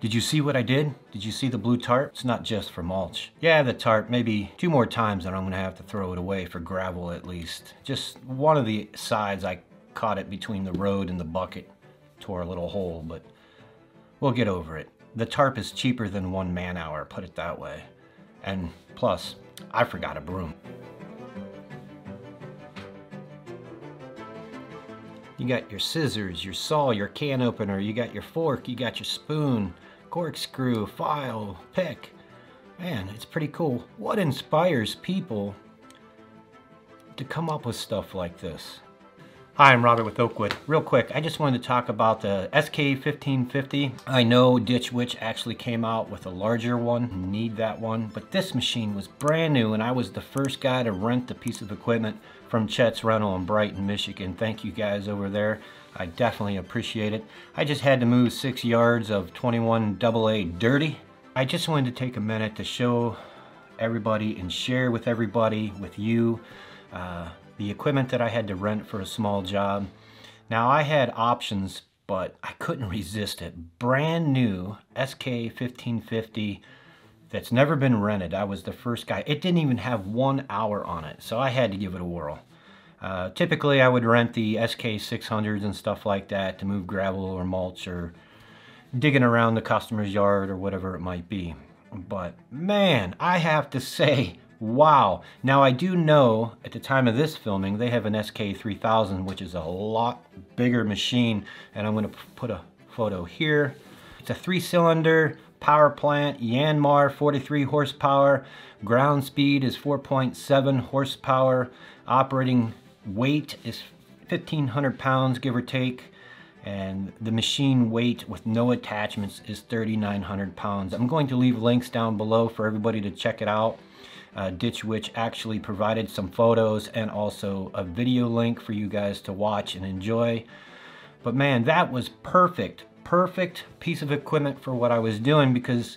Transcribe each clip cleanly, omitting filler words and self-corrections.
Did you see what I did? Did you see the blue tarp? It's not just for mulch. Yeah, the tarp, maybe two more times and I'm gonna have to throw it away for gravel at least. Just one of the sides, I caught it between the road and the bucket. Tore a little hole, but we'll get over it. The tarp is cheaper than one man hour, put it that way. And plus, I forgot a broom. You got your scissors, your saw, your can opener, you got your fork, you got your spoon, corkscrew, file, pick. Man, it's pretty cool. What inspires people to come up with stuff like this? Hi, I'm Robert with Oakwood. Real quick, I just wanted to talk about the SK1550. I know Ditch Witch actually came out with a larger one, need that one, but this machine was brand new and I was the first guy to rent the piece of equipment from Chet's Rental in Brighton, Michigan. Thank you guys over there. I definitely appreciate it. I just had to move 6 yards of 21AA dirty. I just wanted to take a minute to show everybody and share with everybody, with you, the equipment that I had to rent for a small job. Now I had options, but I couldn't resist it. Brand new SK1550 that's never been rented. I was the first guy. It didn't even have 1 hour on it, so I had to give it a whirl. Typically I would rent the SK600s and stuff like that to move gravel or mulch or digging around the customer's yard or whatever it might be. But man, I have to say, wow. Now I do know at the time of this filming they have an SK3000, which is a lot bigger machine, and I'm going to put a photo here. It's a 3-cylinder power plant, Yanmar, 43 horsepower, ground speed is 4.7 horsepower, operating weight is 1,500 pounds, give or take, and the machine weight with no attachments is 3,900 pounds. I'm going to leave links down below for everybody to check it out. Ditch Witch actually provided some photos and also a video link for you guys to watch and enjoy. But man, that was perfect, perfect piece of equipment for what I was doing, because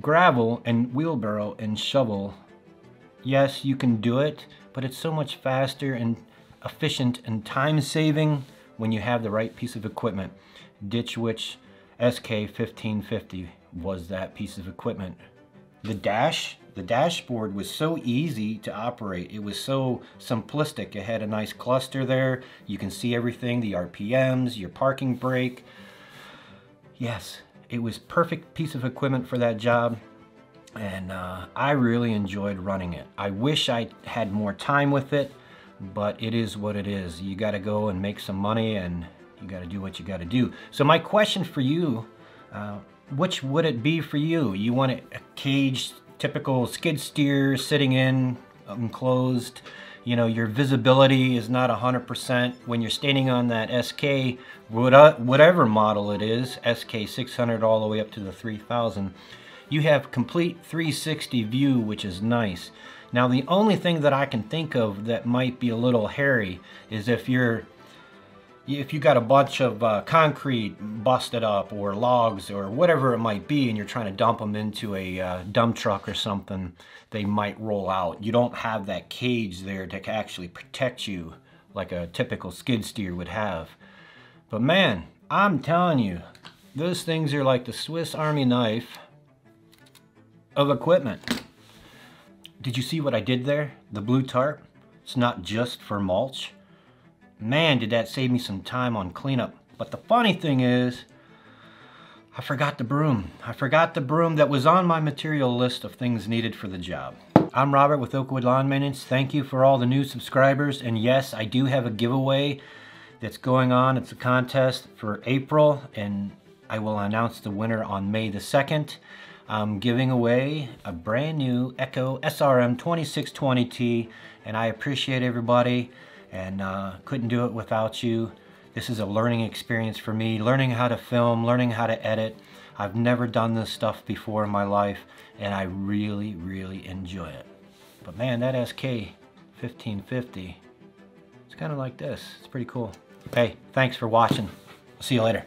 gravel and wheelbarrow and shovel, yes, you can do it, but it's so much faster and efficient and time-saving when you have the right piece of equipment. Ditch Witch SK1550 was that piece of equipment. The dashboard was so easy to operate. It was so simplistic. It had a nice cluster there. You can see everything, the RPMs, your parking brake. Yes, it was perfect piece of equipment for that job. And I really enjoyed running it. I wish I had more time with it, but it is what it is. You gotta go and make some money and you gotta do what you gotta do. So my question for you, which would it be for you? You want a caged, typical skid steer, sitting in, enclosed, you know, your visibility is not 100% when you're standing on that SK, whatever model it is, SK 600 all the way up to the 3000. You have complete 360 view, which is nice. Now the only thing that I can think of that might be a little hairy is if you got a bunch of concrete busted up or logs or whatever it might be, and you're trying to dump them into a dump truck or something, they might roll out. You don't have that cage there to actually protect you like a typical skid steer would have. But man, I'm telling you, those things are like the Swiss Army knife of equipment. Did you see what I did there? The blue tarp, it's not just for mulch. Man, did that save me some time on cleanup. But the funny thing is, I forgot the broom. I forgot the broom that was on my material list of things needed for the job. I'm Robert with Oakwood Lawn Maintenance. Thank you for all the new subscribers. And yes, I do have a giveaway that's going on. It's a contest for April, and I will announce the winner on May the 2nd. I'm giving away a brand new ECHO SRM 2620T, and I appreciate everybody, and couldn't do it without you. This is a learning experience for me, learning how to film, learning how to edit. I've never done this stuff before in my life, and I really, really enjoy it. But man, that SK1550, it's kind of like this. It's pretty cool. Hey, thanks for watching. I'll see you later.